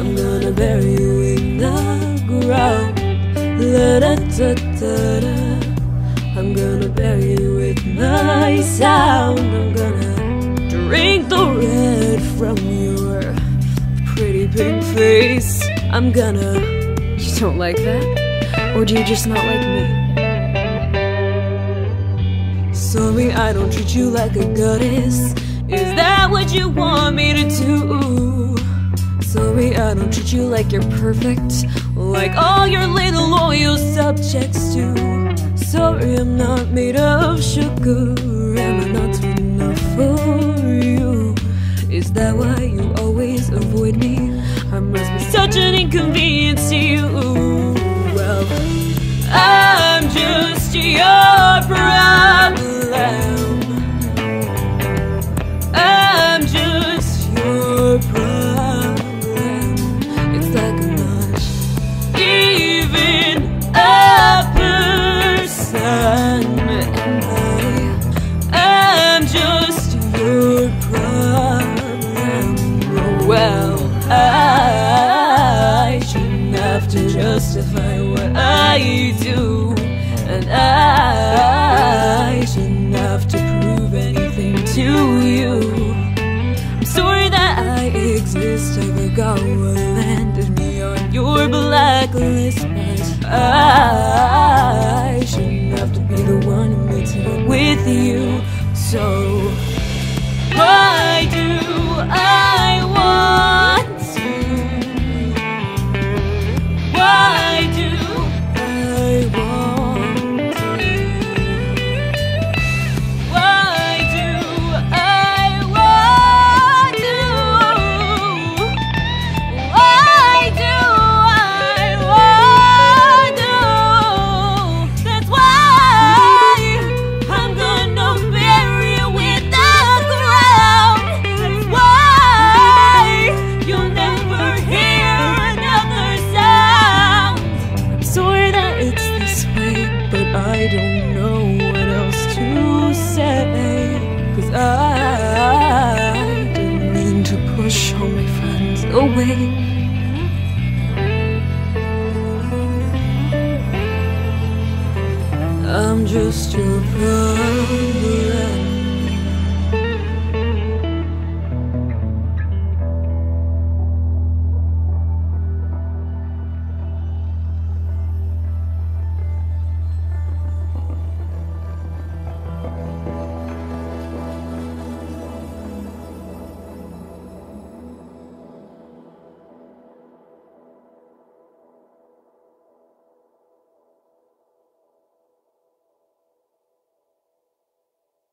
I'm gonna bury you in the ground. I'm gonna bury you with my sound. I'm gonna drink the red from your pretty pink face. I'm gonna... You don't like that? Or do you just not like me? Sorry, I don't treat you like a goddess. Is that what you want me to do? Sorry, I don't treat you like you're perfect, like all your little loyal subjects do. Sorry, I'm not made of sugar. Am I not sweet enough for you? Is that why you always avoid me? I must be such an inconvenience to you. Well, I'm just your problem. Justify what I do, and I shouldn't have to prove anything to you. I'm sorry that I exist. I forgot what landed me on your blacklist, but I shouldn't have to be the one who makes it up with you. So why do I want? I don't know what else to say, 'cause I didn't mean to push all my friends away. I'm just your problem.